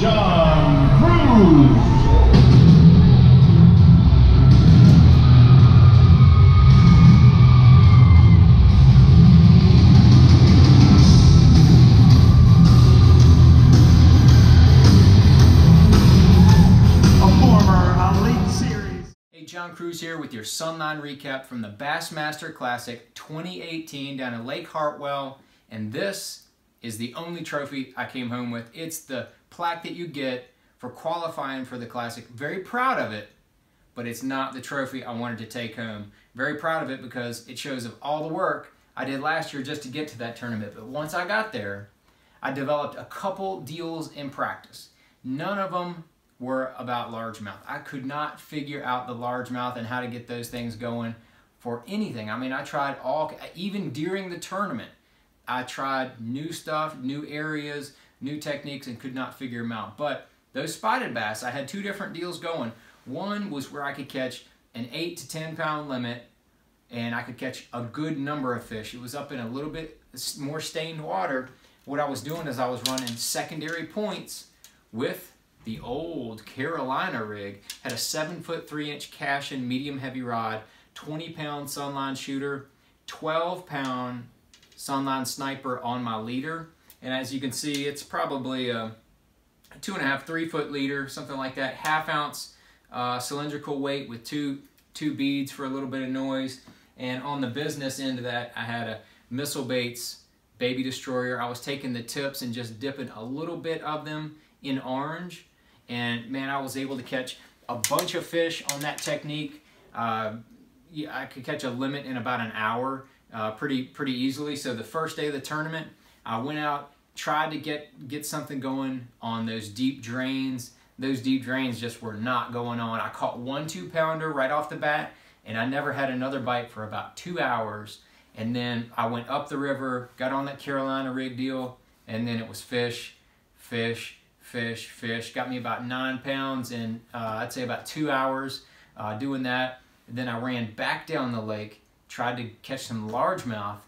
John Crews. John Crews here with your Sunline recap from the Bassmaster Classic 2018 down at Lake Hartwell, and this is the only trophy I came home with. It's the plaque that you get for qualifying for the Classic. Very proud of it, but it's not the trophy I wanted to take home. Very proud of it because it shows of all the work I did last year just to get to that tournament, but once I got there, I developed a couple deals in practice. None of them were about largemouth. I could not figure out the largemouth and how to get those things going for anything. I mean, I tried all, even during the tournament, I tried new stuff, new areas, new techniques, and could not figure them out. But those spotted bass, I had two different deals going. One was where I could catch an 8 to 10 pound limit, and I could catch a good number of fish. It was up in a little bit more stained water. What I was doing is I was running secondary points with the old Carolina rig. Had a 7-foot 3-inch Cashion medium heavy rod, 20-pound Sunline shooter, 12-pound Sunline sniper on my leader, and as you can see, it's probably a 2.5-3-foot leader, something like that. 1/2 ounce cylindrical weight with two beads for a little bit of noise. And on the business end of that, I had a Missile Baits Baby Destroyer. I was taking the tips and just dipping a little bit of them in orange, and man, I was able to catch a bunch of fish on that technique. Yeah, I could catch a limit in about an hour pretty easily. So the first day of the tournament, I went out, tried to get something going on those deep drains. Those deep drains just were not going on. I caught 1 2-pounder right off the bat, and I never had another bite for about 2 hours. And then I went up the river, got on that Carolina rig deal, and then it was fish. Got me about 9 pounds in, I'd say about 2 hours doing that. And then I ran back down the lake, tried to catch some largemouth.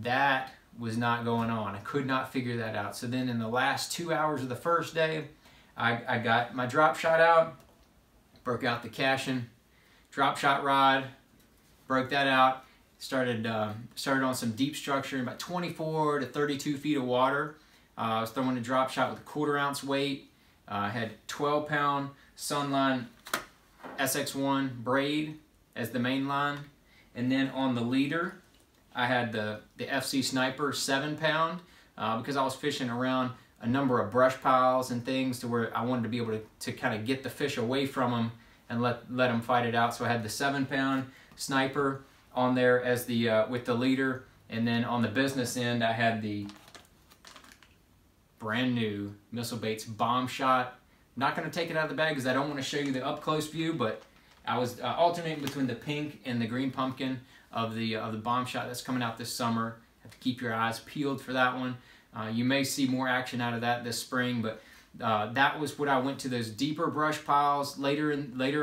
That was not going on. I could not figure that out. So then in the last 2 hours of the first day, I got my drop shot out, broke out the Cashion drop shot rod, broke that out, started on some deep structure in about 24 to 32 feet of water. I was throwing a drop shot with a 1/4-ounce weight. I had 12-pound Sunline SX1 braid as the main line. And then on the leader, I had the FC Sniper 7-pound because I was fishing around a number of brush piles and things to where I wanted to be able to kind of get the fish away from them and let them fight it out. So I had the 7-pound Sniper on there as the with the leader. And then on the business end, I had the brand new Missile Baits bomb shot. I'm not going to take it out of the bag because I don't want to show you the up close view, but I was alternating between the pink and the green pumpkin of the bomb shot that's coming out this summer. Have to keep your eyes peeled for that one. You may see more action out of that this spring, but that was what I went to those deeper brush piles later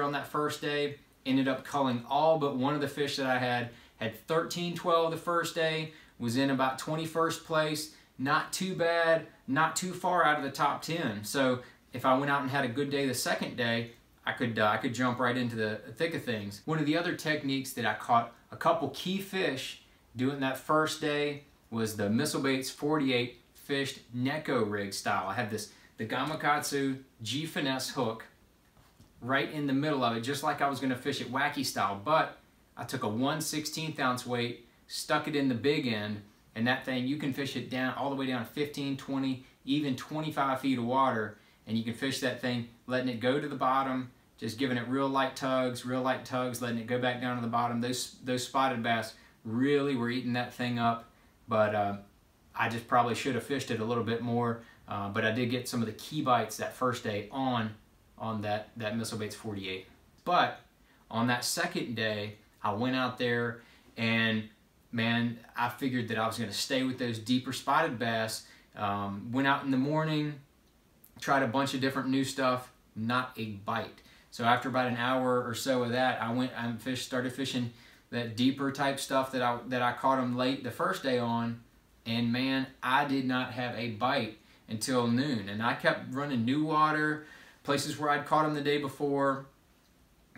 on that first day. Ended up culling all but one of the fish that I had. Had 13-12 the first day. Was in about 21st place. Not too bad, not too far out of the top 10. So if I went out and had a good day the second day, I could jump right into the thick of things. One of the other techniques that I caught a couple key fish doing that first day was the Missile Baits 48 fished Neko rig style. I had the Gamakatsu G Finesse hook right in the middle of it, just like I was gonna fish it wacky style, but I took a 1/16-ounce weight, stuck it in the big end, and that thing, you can fish it down all the way down to 15, 20, even 25 feet of water, and you can fish that thing, letting it go to the bottom, just giving it real light tugs, letting it go back down to the bottom. Those spotted bass really were eating that thing up, but I just probably should have fished it a little bit more, but I did get some of the key bites that first day on that Missile Baits 48. But on that second day, I went out there and man, I figured that I was going to stay with those deeper spotted bass. Went out in the morning, tried a bunch of different new stuff, not a bite. So after about an hour or so of that, I went and started fishing that deeper type stuff that I caught them late the first day on, and man, I did not have a bite. until noon. And I kept running new water, places where I'd caught them the day before.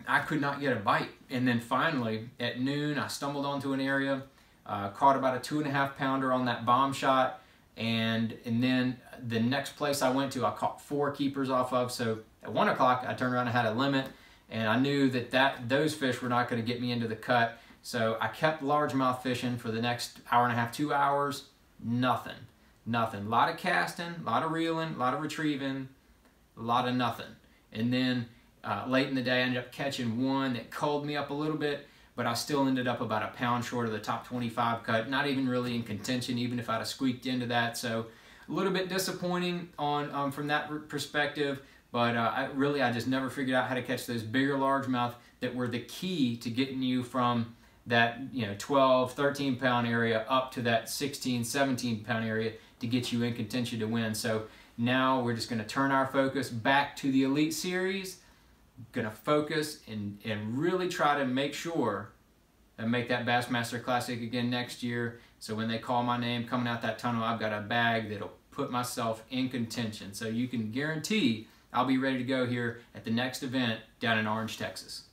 I could not get a bite. And then finally, at noon, I stumbled onto an area, caught about a 2.5-pounder on that bomb shot. And then the next place I went to, I caught 4 keepers off of. So at 1 o'clock, I turned around and had a limit. And I knew that, those fish were not going to get me into the cut. So I kept largemouth fishing for the next hour and a half, 2 hours. Nothing. A lot of casting, a lot of reeling, a lot of retrieving, a lot of nothing. And then late in the day, I ended up catching one that culled me up a little bit, but I still ended up about a pound short of the top 25 cut. Not even really in contention, even if I'd have squeaked into that. So a little bit disappointing on from that perspective. But I just never figured out how to catch those bigger largemouth that were the key to getting you from that 12, 13-pound area up to that 16, 17-pound area to get you in contention to win. So now we're just going to turn our focus back to the Elite Series. Going to focus and really try to make sure and make that Bassmaster Classic again next year. So when they call my name coming out that tunnel, I've got a bag that'll put myself in contention. So you can guarantee I'll be ready to go here at the next event down in Orange, Texas.